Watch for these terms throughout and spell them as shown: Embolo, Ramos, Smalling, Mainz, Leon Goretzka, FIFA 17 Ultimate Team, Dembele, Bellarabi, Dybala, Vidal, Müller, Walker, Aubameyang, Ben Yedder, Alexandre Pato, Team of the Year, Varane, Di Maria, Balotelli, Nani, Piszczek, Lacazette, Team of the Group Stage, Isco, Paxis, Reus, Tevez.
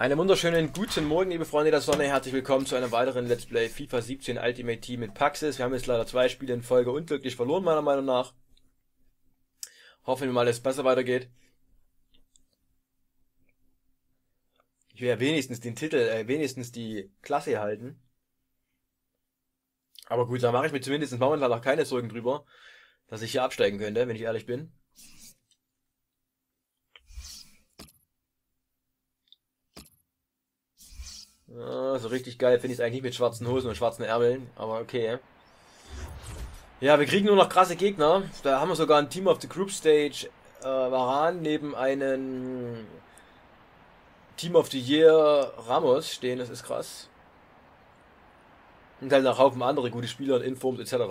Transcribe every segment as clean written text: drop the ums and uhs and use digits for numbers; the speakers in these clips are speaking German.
Einen wunderschönen guten Morgen, liebe Freunde der Sonne. Herzlich willkommen zu einem weiteren Let's Play FIFA 17 Ultimate Team mit Paxis. Wir haben jetzt leider zwei Spiele in Folge unglücklich verloren, meiner Meinung nach. Hoffen wir mal, dass es besser weitergeht. Ich will ja wenigstens den Titel, wenigstens die Klasse halten. Aber gut, da mache ich mir zumindest momentan noch keine Sorgen drüber, dass ich hier absteigen könnte, wenn ich ehrlich bin. Ja, so richtig geil finde ich es eigentlich nicht mit schwarzen Hosen und schwarzen Ärmeln, aber okay. Ja, wir kriegen nur noch krasse Gegner. Da haben wir sogar ein Team of the Group Stage Varane neben einem Team of the Year Ramos stehen, das ist krass. Und dann noch Haufen andere gute Spieler und Informs etc.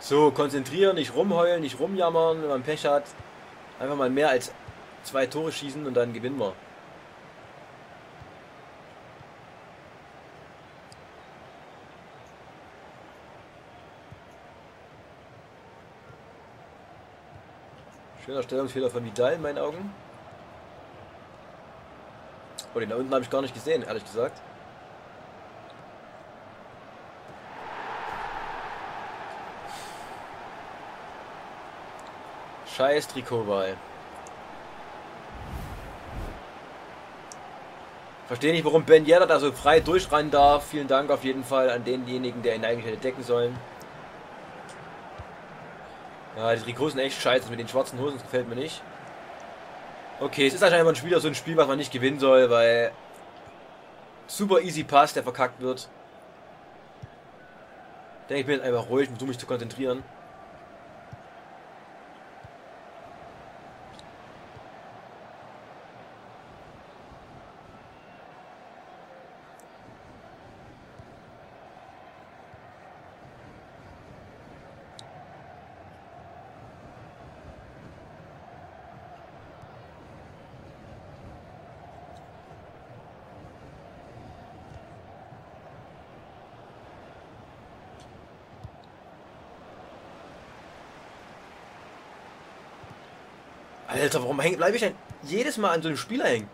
So, konzentrieren, nicht rumheulen, nicht rumjammern, wenn man Pech hat. Einfach mal mehr als 2 Tore schießen und dann gewinnen wir. Schöner Stellungsfehler von Vidal in meinen Augen. Oh, den da unten habe ich gar nicht gesehen, ehrlich gesagt. Scheiß Trikotball. Verstehe nicht, warum Ben Yedder da so frei durchrennen darf. Vielen Dank auf jeden Fall an denjenigen, der ihn eigentlich hätte decken sollen. Ja, die Trikots sind echt scheiße. Mit den schwarzen Hosen, das gefällt mir nicht. Okay, es ist anscheinend ein wieder so ein Spiel, was man nicht gewinnen soll, weil super easy Pass, der verkackt wird. Denke ich mir jetzt einfach ruhig und versuche mich zu konzentrieren. Alter, warum bleibe ich denn jedes Mal an so einem Spieler hängen?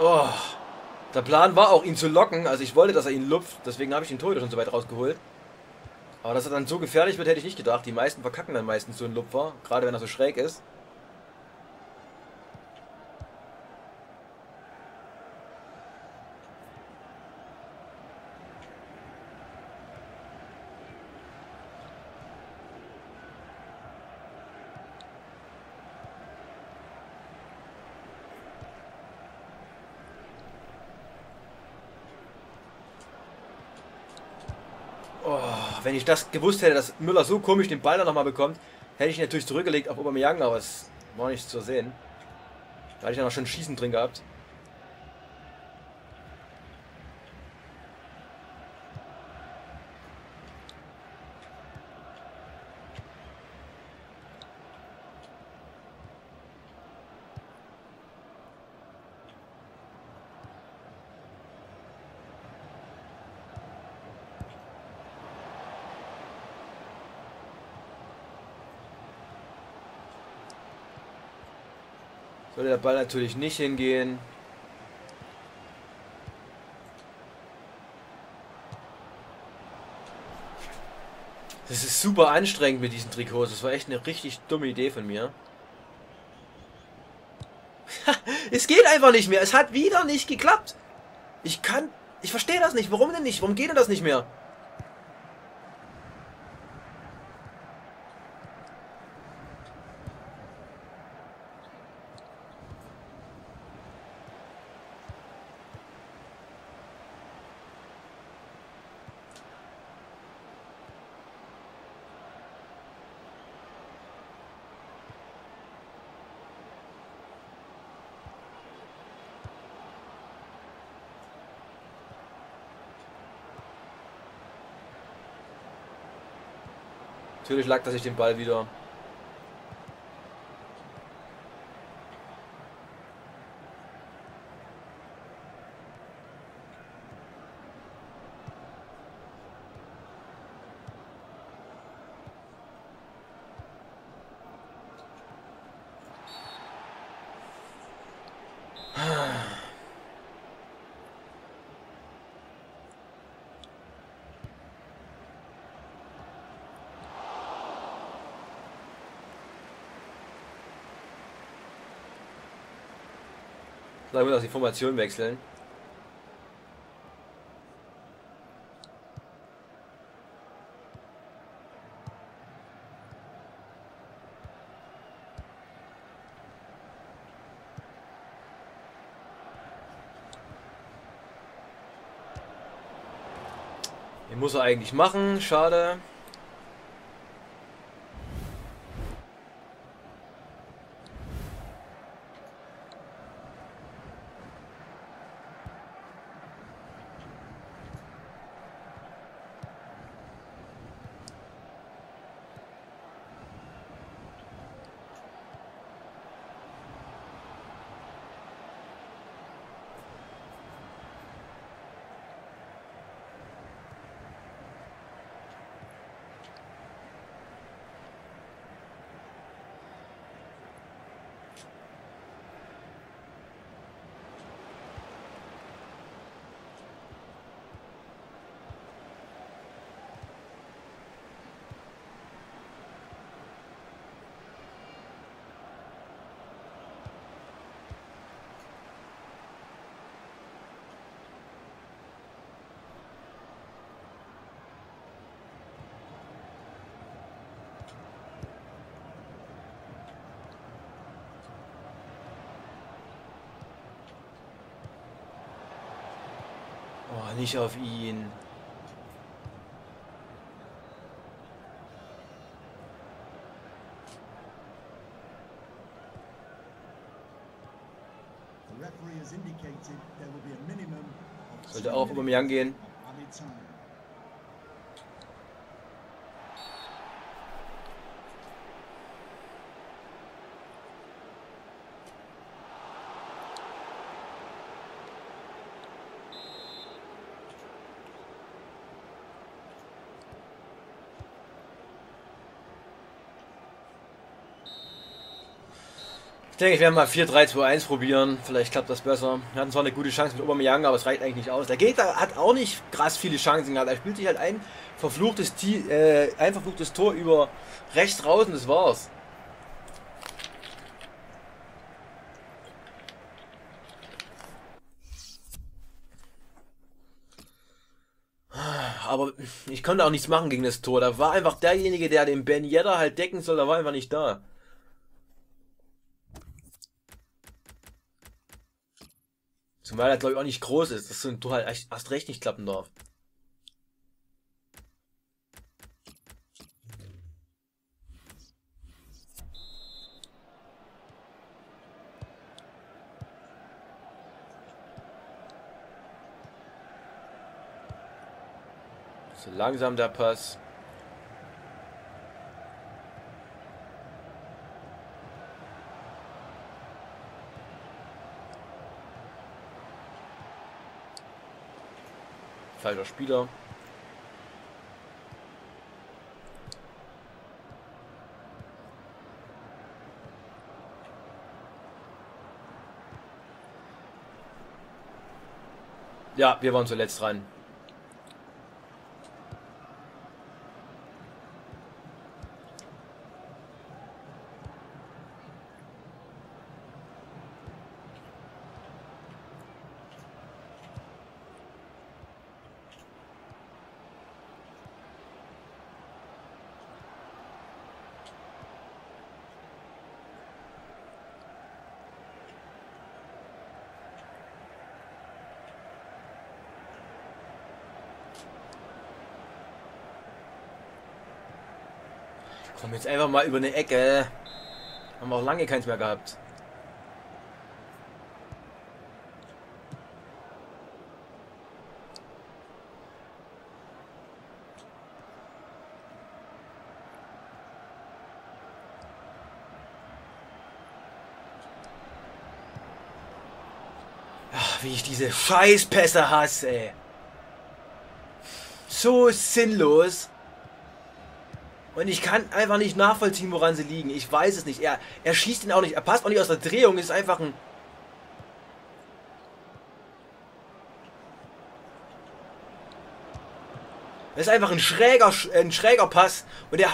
Oh, der Plan war auch, ihn zu locken, also ich wollte, dass er ihn lupft, deswegen habe ich den Torhüter schon so weit rausgeholt. Aber dass er dann so gefährlich wird, hätte ich nicht gedacht. Die meisten verkacken dann meistens so einen Lupfer, gerade wenn er so schräg ist. Wenn ich das gewusst hätte, dass Müller so komisch den Ball dann nochmal bekommt, hätte ich ihn natürlich zurückgelegt auf Aubameyang, aber es war nichts zu sehen. Da hatte ich ja noch schon Schießen drin gehabt. Sollte der Ball natürlich nicht hingehen. Das ist super anstrengend mit diesen Trikots. Das war echt eine richtig dumme Idee von mir. Es geht einfach nicht mehr. Es hat wieder nicht geklappt. Ich verstehe das nicht. Warum denn nicht? Warum geht denn das nicht mehr? Natürlich lag er sich den Ball wieder. Da muss auch die Formation wechseln. Den muss er eigentlich machen, schade. Nicht auf ihn. Sollte auch Aubameyang gehen. Ich denke, ich werde mal 4-3-2-1 probieren. Vielleicht klappt das besser. Wir hatten zwar eine gute Chance mit Aubameyang, aber es reicht eigentlich nicht aus. Der Gegner hat auch nicht krass viele Chancen gehabt. Er spielt sich halt ein verfluchtes Tor über rechts raus und das war's. Aber ich konnte auch nichts machen gegen das Tor. Da war einfach derjenige, der den Ben Yedder halt decken soll, da war einfach nicht da. Zumal er, glaube ich, auch nicht groß ist, dass so ein Tor halt erst recht nicht klappen darf. So langsam der Pass. Falscher Spieler. Ja, wir waren zuletzt dran. Komm jetzt einfach mal über eine Ecke. Haben wir auch lange keins mehr gehabt. wie ich diese Scheißpässe hasse, ey. So sinnlos. Und ich kann einfach nicht nachvollziehen, woran sie liegen. Ich weiß es nicht. Er schießt ihn auch nicht. Er passt auch nicht aus der Drehung. Ist einfach ein... Das ist einfach ein schräger Pass. Und er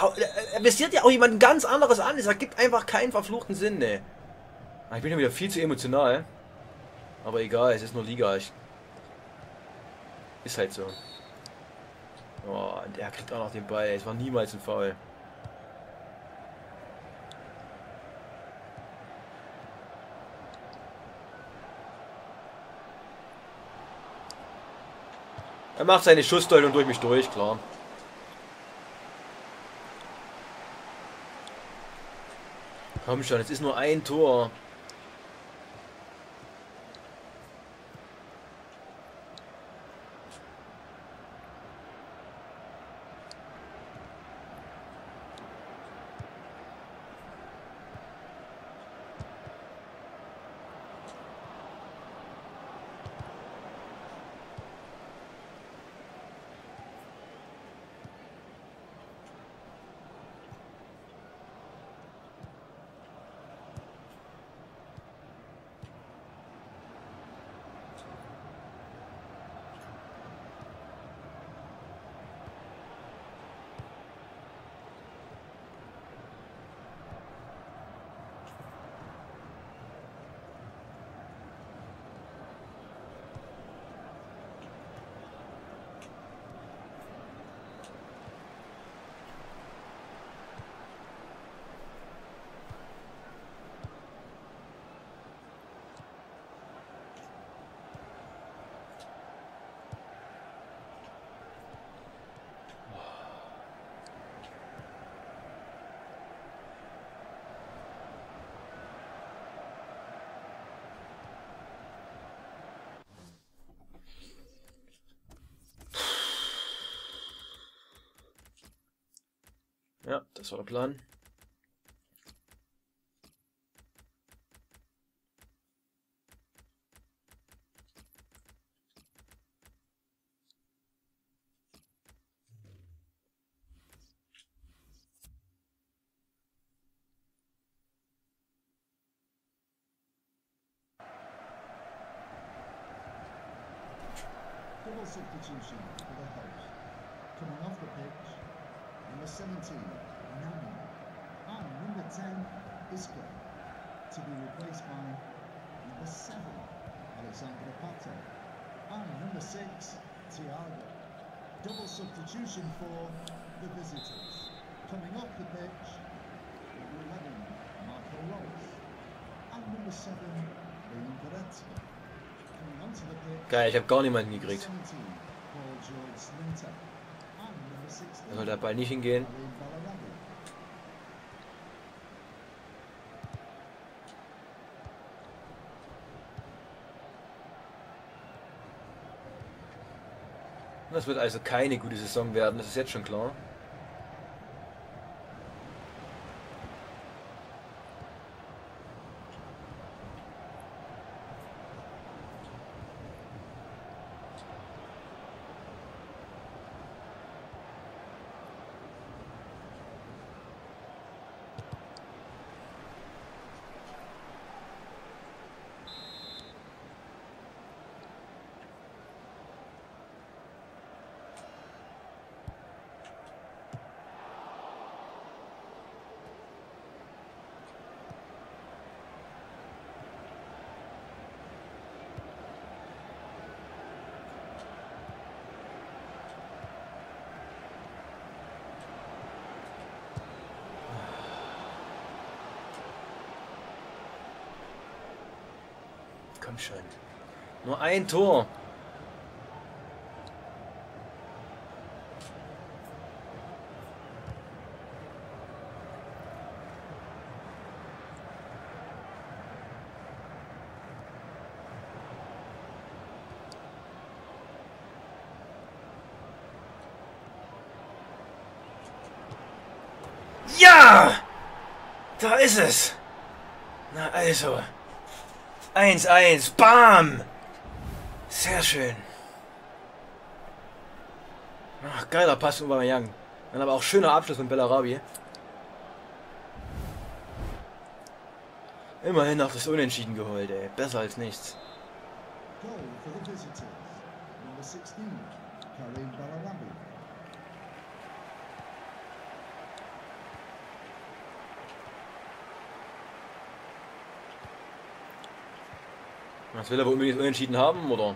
visiert ja auch jemanden ganz anderes an. Das ergibt einfach keinen verfluchten Sinn, ne. Ich bin ja wieder viel zu emotional. Aber egal, es ist nur Liga. Ist halt so. Oh, und er kriegt auch noch den Ball. Es war niemals ein Foul. Er macht seine Schussdeutung durch mich durch, klar. Komm schon, jetzt ist nur ein Tor. Ja, das war der Plan. Number 17, Nani. And number 10, Isco. To be replaced by number 7, Alexandre Pato. And number 6, Thiago. Double substitution for the visitors. Coming off the pitch, number 11, Marco Reus. And number 7, Leon Goretzka. Coming onto the pitch, geil, ich hab gar niemanden gekriegt. Da soll der Ball nicht hingehen. Das wird also keine gute Saison werden, das ist jetzt schon klar. Komm schon. Nur ein Tor. Ja! Da ist es. Na also. 1-1, BAM! Sehr schön. Ach, geiler Pass von Aubameyang. Dann aber auch schöner Abschluss von Bellarabi. Immerhin noch das Unentschieden geholt, ey. Besser als nichts. Was will er wohl unbedingt Unentschieden haben, oder?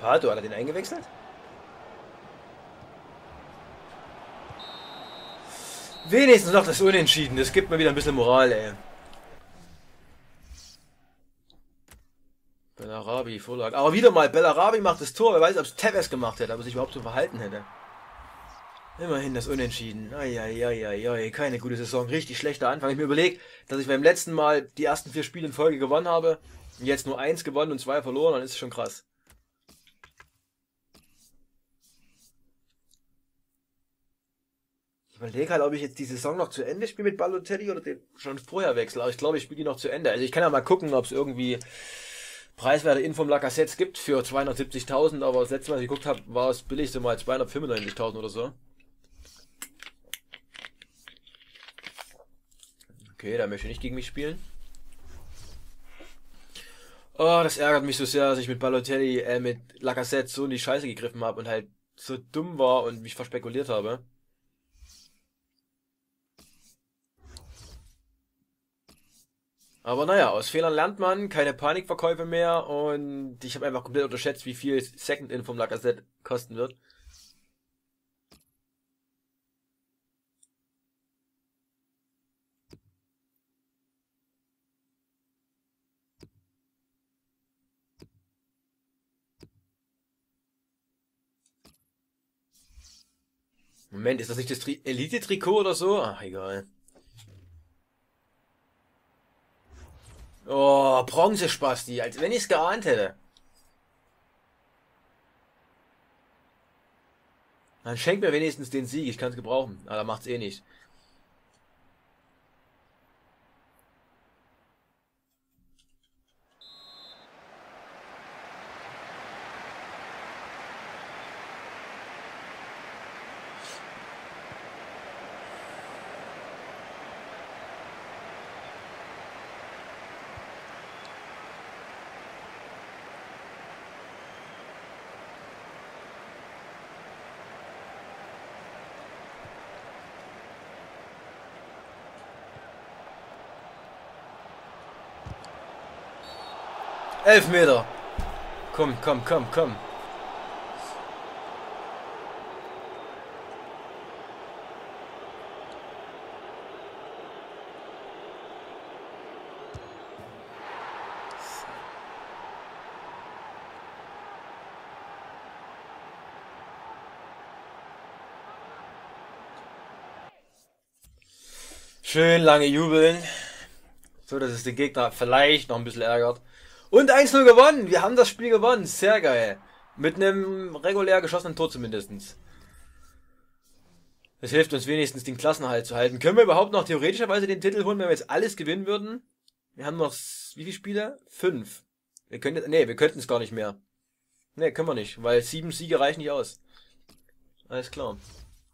Pato, hat er den eingewechselt? Wenigstens noch das Unentschieden, das gibt mir wieder ein bisschen Moral, ey. Bellarabi, Vorlage. Aber wieder mal, Bellarabi macht das Tor, wer weiß, ob es Tevez gemacht hätte, ob er sich überhaupt so verhalten hätte. Immerhin das Unentschieden. Eieieiei, keine gute Saison, richtig schlechter Anfang. Ich mir überlege, dass ich beim letzten Mal die ersten 4 Spiele in Folge gewonnen habe, und jetzt nur 1 gewonnen und 2 verloren, dann ist es schon krass. Ich überlege halt, ob ich jetzt die Saison noch zu Ende spiele mit Balotelli oder den schon vorher wechsle. Aber ich glaube, ich spiele die noch zu Ende. Also ich kann ja mal gucken, ob es irgendwie preiswerte Info vom Lacazette gibt für 270.000. Aber das letzte Mal, als ich geguckt habe, war es billig so mal 295.000 oder so. Okay, da möchte ich nicht gegen mich spielen. Oh, das ärgert mich so sehr, dass ich mit Balotelli, mit Lacazette so in die Scheiße gegriffen habe und halt so dumm war und mich verspekuliert habe. Aber naja, aus Fehlern lernt man, keine Panikverkäufe mehr und ich habe einfach komplett unterschätzt, wie viel Second In vom Lacazette kosten wird. Moment, ist das nicht das Elite-Trikot oder so? Ach, egal. Oh, Bronze-Spasti, als wenn ich es geahnt hätte. Dann schenkt mir wenigstens den Sieg, ich kann es gebrauchen. Aber da macht's eh nicht. Elfmeter. Komm, komm, komm, komm. Schön lange jubeln. So, dass es den Gegner vielleicht noch ein bisschen ärgert. Und 1-0 gewonnen. Wir haben das Spiel gewonnen. Sehr geil. Mit einem regulär geschossenen Tor zumindest. Das hilft uns wenigstens, den Klassenerhalt zu halten. Können wir überhaupt noch theoretischerweise den Titel holen, wenn wir jetzt alles gewinnen würden? Wir haben noch, wie viele Spiele? 5. Wir können jetzt, nee, wir könnten es gar nicht mehr. Nee, können wir nicht, weil 7 Siege reichen nicht aus. Alles klar.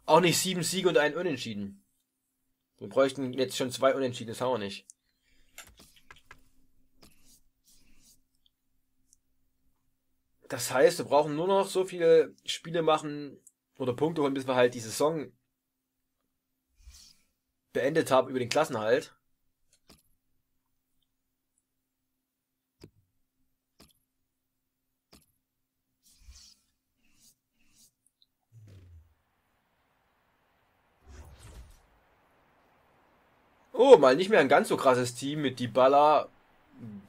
Auch nicht 7 Siege und 1 Unentschieden. Wir bräuchten jetzt schon 2 Unentschieden, das haben wir nicht. Das heißt, wir brauchen nur noch so viele Spiele machen oder Punkte holen, bis wir halt die Saison beendet haben über den Klassenerhalt. Oh, mal nicht mehr ein ganz so krasses Team mit Dybala,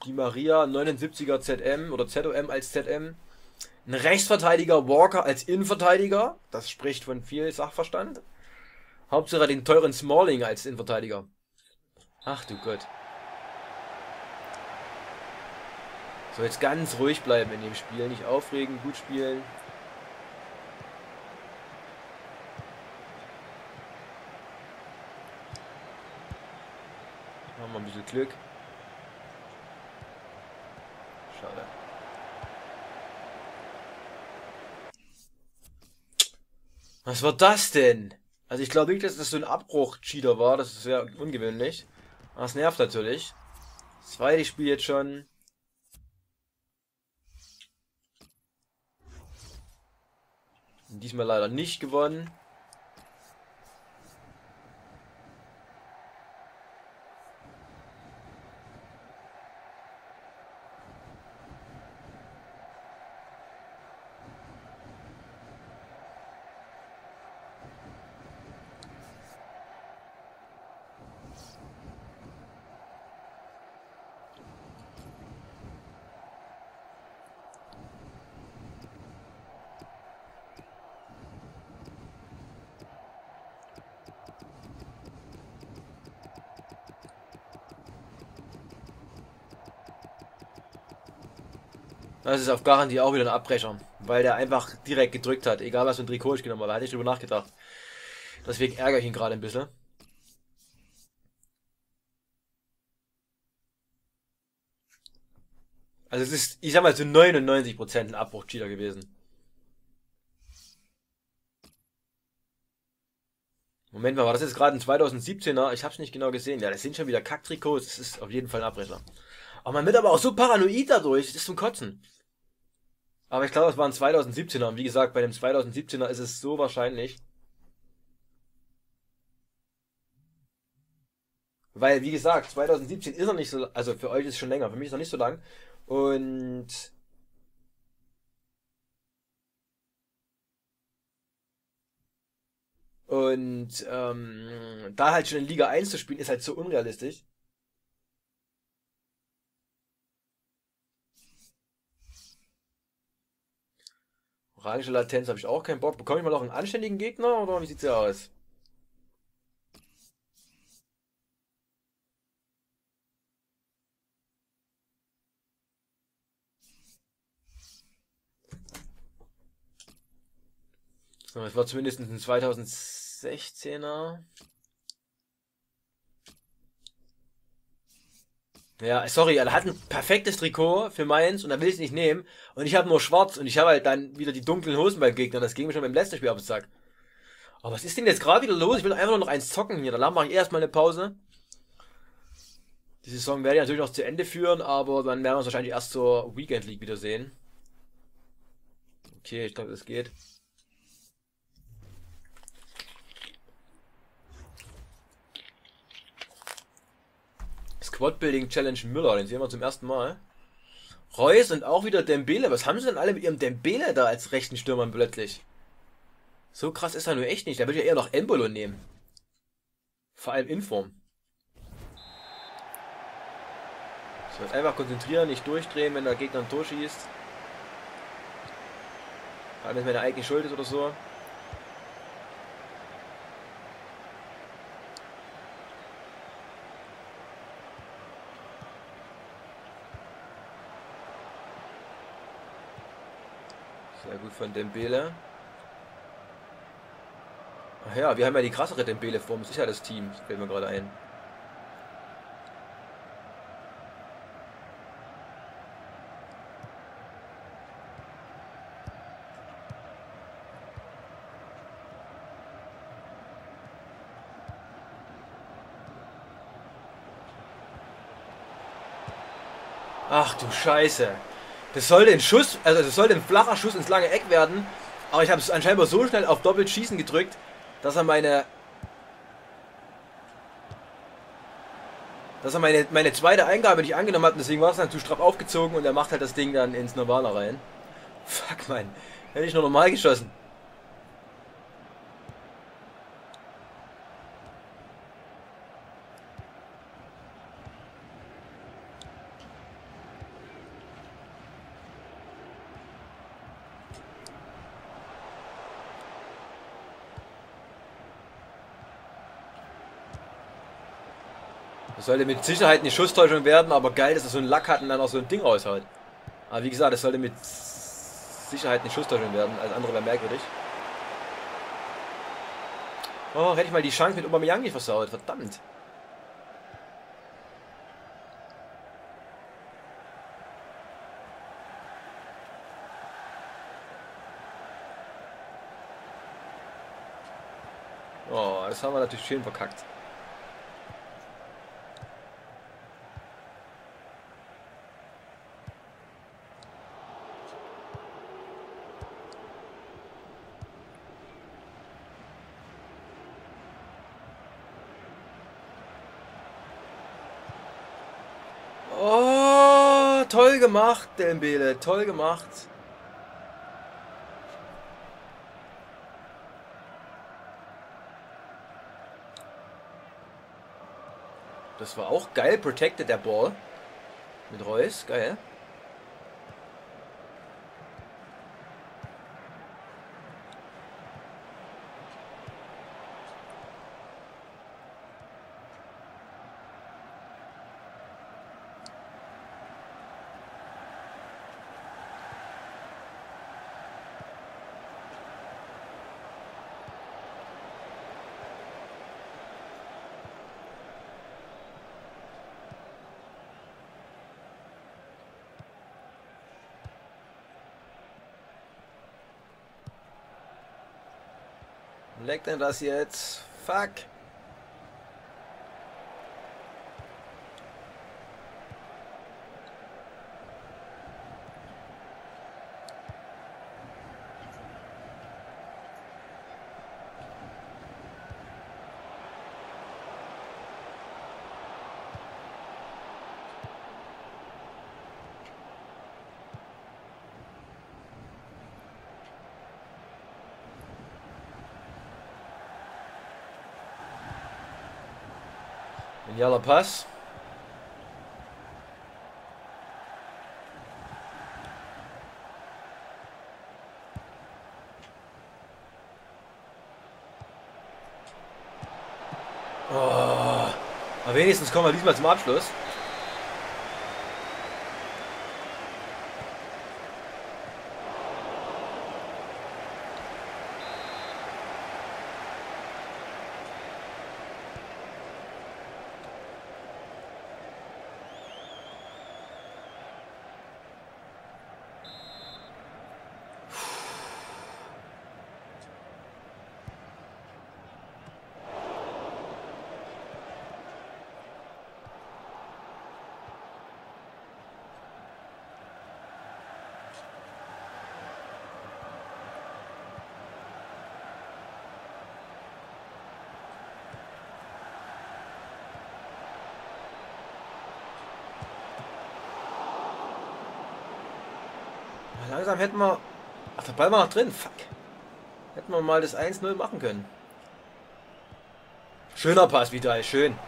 Di Maria, 79er ZM oder ZOM als ZM. Ein Rechtsverteidiger, Walker als Innenverteidiger. Das spricht von viel Sachverstand. Hauptsache den teuren Smalling als Innenverteidiger. Ach du Gott. So, jetzt ganz ruhig bleiben in dem Spiel. Nicht aufregen, gut spielen. Machen wir ein bisschen Glück. Schade. Was war das denn? Also ich glaube nicht, dass das so ein Abbruch-Cheater war. Das ist sehr ungewöhnlich. Aber es nervt natürlich. Das zweite Spiel jetzt schon. Und diesmal leider nicht gewonnen. Das ist auf Garantie auch wieder ein Abbrecher, weil der einfach direkt gedrückt hat, egal was für ein Trikot ich genommen habe, da hatte ich drüber nachgedacht. Deswegen ärgere ich ihn gerade ein bisschen. Also es ist, ich sag mal, zu 99% ein Abbruch-Cheater gewesen. Moment mal, war das jetzt gerade ein 2017er? Ich hab's nicht genau gesehen. Ja, das sind schon wieder Kack-Trikots, das ist auf jeden Fall ein Abbrecher. Aber man wird aber auch so paranoid dadurch, das ist zum Kotzen. Aber ich glaube, das war ein 2017er und wie gesagt, bei dem 2017er ist es so wahrscheinlich. Weil, wie gesagt, 2017 ist noch nicht so, also für euch ist es schon länger, für mich ist es noch nicht so lang. Und da halt schon in Liga 1 zu spielen, ist halt so unrealistisch. Orange Latenz habe ich auch keinen Bock. Bekomme ich mal noch einen anständigen Gegner oder wie sieht's ja aus? So, es war zumindest ein 2016er. Ja, sorry, er hat ein perfektes Trikot für Mainz und er will es nicht nehmen. Und ich habe nur schwarz und ich habe halt dann wieder die dunklen Hosen beim Gegner. Das ging mir schon beim letzten Spiel auf den Sack. Aber was ist denn jetzt gerade wieder los? Ich will einfach nur noch eins zocken hier. Danach mache ich erstmal eine Pause. Die Saison werde ich natürlich noch zu Ende führen, aber dann werden wir uns wahrscheinlich erst zur Weekend League wiedersehen. Okay, ich glaube, das geht. Squad-Building Challenge Müller, den sehen wir zum ersten Mal. Reus und auch wieder Dembele. Was haben sie denn alle mit ihrem Dembele da als rechten Stürmern plötzlich? So krass ist er nur echt nicht. Da würde ich ja eher noch Embolo nehmen. Vor allem in Form. So, jetzt einfach konzentrieren, nicht durchdrehen, wenn der Gegner ein Tor schießt. Vor allem, wenn es meine eigene Schuld ist oder so. Sehr gut von Dembele. Ach ja, wir haben ja die krassere Dembele-Form. Das ist ja das Team. Das fällt mir gerade ein. Ach du Scheiße. Das sollte ein Schuss, also das sollte ein flacher Schuss ins lange Eck werden, aber ich habe es anscheinend so schnell auf doppelt schießen gedrückt, dass er meine zweite Eingabe nicht angenommen hat und deswegen war es dann zu straff aufgezogen und er macht halt das Ding dann ins Normale rein. Fuck man, hätte ich nur normal geschossen. Das sollte mit Sicherheit eine Schusstäuschung werden, aber geil, dass er so einen Lack hat und dann auch so ein Ding raushaut. Aber wie gesagt, das sollte mit Sicherheit eine Schusstäuschung werden, alles andere wäre merkwürdig. Oh, hätte ich mal die Chance mit Aubameyang nicht versaut, verdammt. Oh, das haben wir natürlich schön verkackt. Oh, toll gemacht, Dembele, toll gemacht. Das war auch geil, protected der Ball. Mit Reus, geil. Leckt denn das jetzt? Fuck! Genialer Pass. Oh, aber wenigstens kommen wir diesmal zum Abschluss. Langsam hätten wir... Ach, der Ball war noch drin. Fuck. Hätten wir mal das 1-0 machen können. Schöner Pass, Vidal. Schön.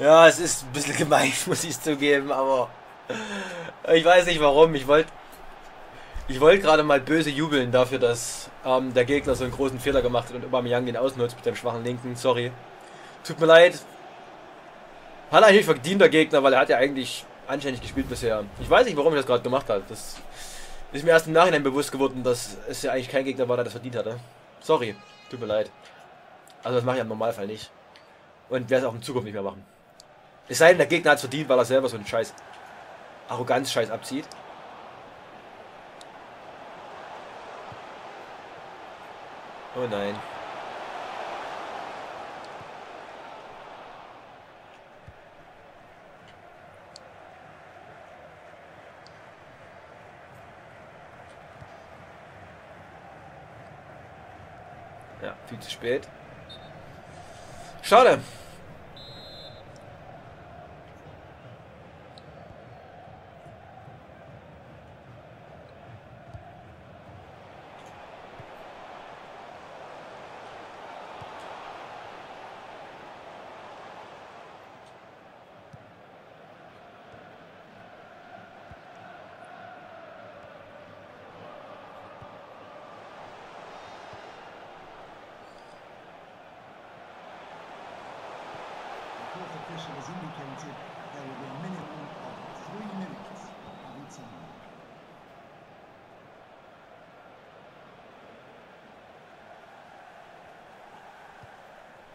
Ja, es ist ein bisschen gemein, muss ich zugeben, aber ich weiß nicht warum. Ich wollte gerade mal böse jubeln dafür, dass der Gegner so einen großen Fehler gemacht hat und Aubameyang den ausnutzt mit dem schwachen Linken. Sorry. Tut mir leid. Hat eigentlich verdient der Gegner, weil er hat ja eigentlich anständig gespielt bisher. Ich weiß nicht, warum ich das gerade gemacht habe. Das ist mir erst im Nachhinein bewusst geworden, dass es ja eigentlich kein Gegner war, der das verdient hatte. Sorry. Tut mir leid. Also das mache ich im Normalfall nicht. Und werde es auch in Zukunft nicht mehr machen. Es sei denn, der Gegner hat es verdient, weil er selber so einen scheiß Arroganz-Scheiß abzieht. Oh nein. Ja, viel zu spät. Schade.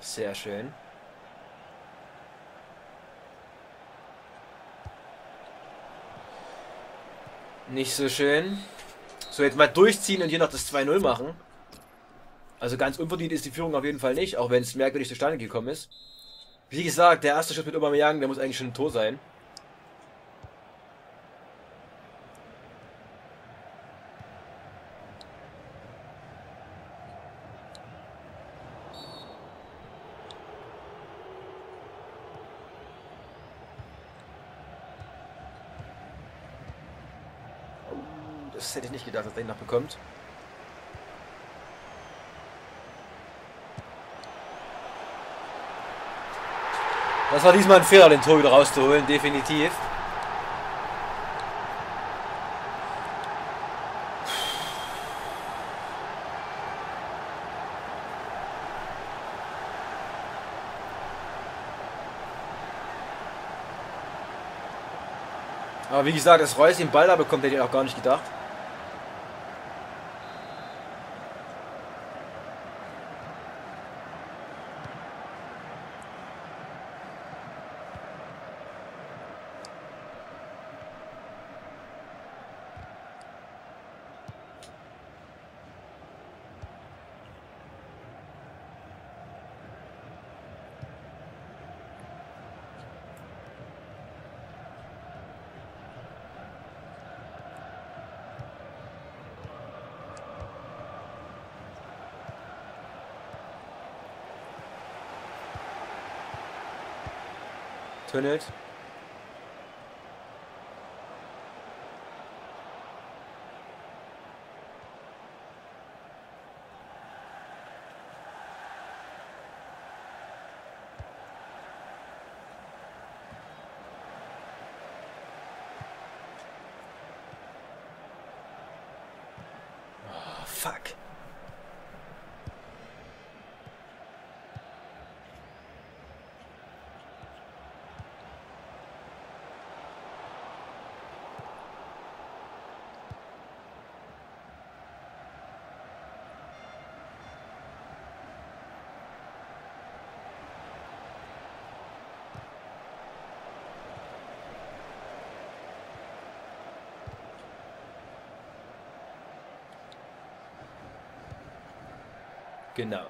Sehr schön. Nicht so schön. So, jetzt mal durchziehen und hier noch das 2-0 machen. Also ganz unverdient ist die Führung auf jeden Fall nicht, auch wenn es merkwürdig zustande gekommen ist. Wie gesagt, der erste Schuss mit Aubameyang, der muss eigentlich schon ein Tor sein. Das hätte ich nicht gedacht, dass er ihn noch bekommt. Das war diesmal ein Fehler, den Tor wieder rauszuholen, definitiv. Aber wie gesagt, dass Reus den Ball da bekommt, hätte ich auch gar nicht gedacht. Tunnelt. Oh, fuck. Genau.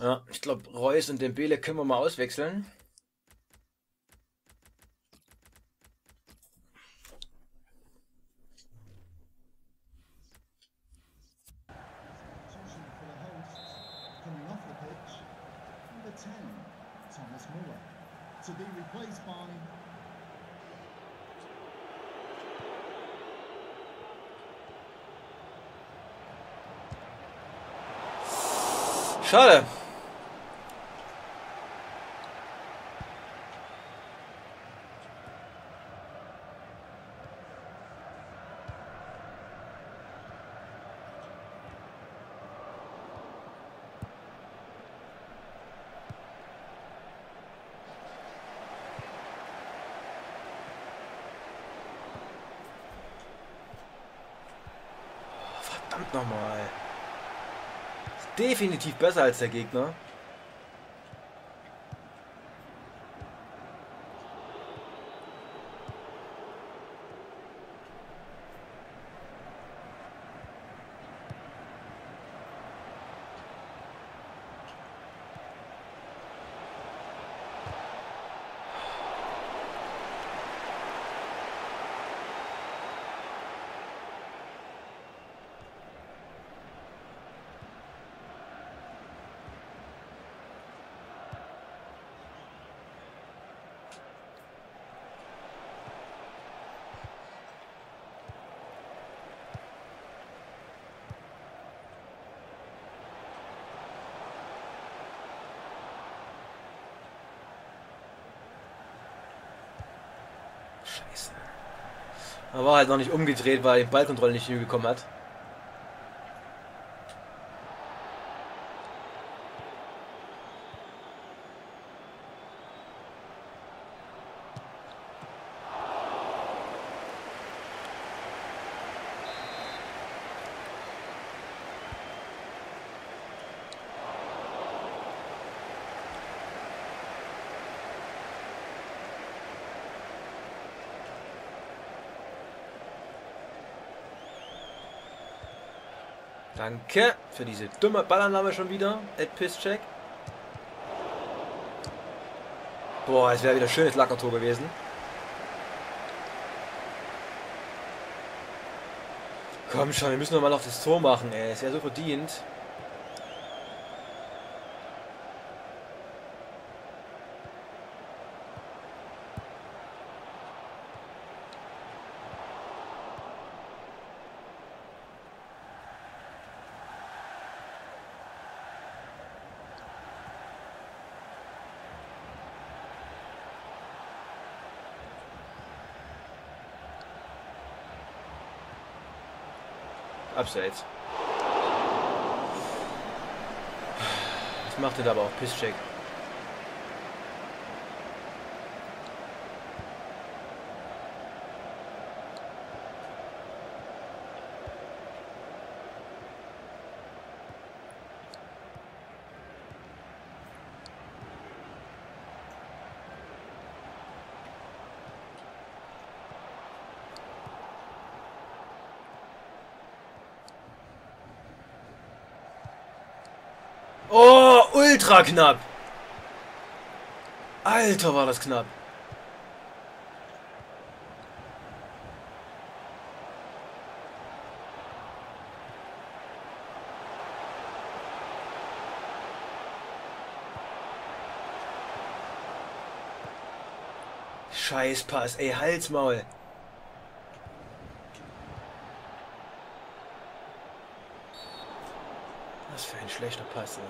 Ja, ich glaube, Reus und Dembele können wir mal auswechseln. Schade. Verdammt nochmal. Definitiv besser als der Gegner. Scheiße. Aber war halt noch nicht umgedreht, weil er die Ballkontrolle nicht hinbekommen hat. Danke für diese dumme Ballannahme schon wieder. Ed Piszczek. Boah, es wäre wieder schönes Lackertor gewesen. Komm schon, wir müssen doch mal noch das Tor machen, ey. Es wäre so verdient. Abseits. Das macht er aber auch Piszczek. Oh, ultra knapp. Alter, war das knapp. Scheißpass, ey, Halsmaul. Was für ein schlechter Pass, ey.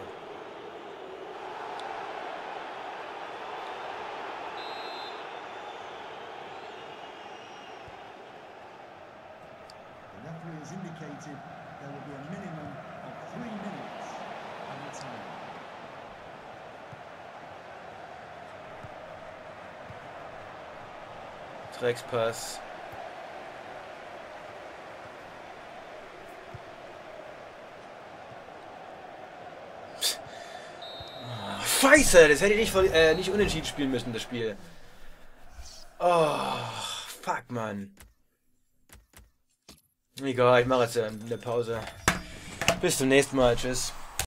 Dreckspass. Scheiße, das hätte ich nicht unentschieden spielen müssen, das Spiel. Oh, fuck, Mann. Egal, ich mache jetzt eine Pause. Bis zum nächsten Mal, tschüss.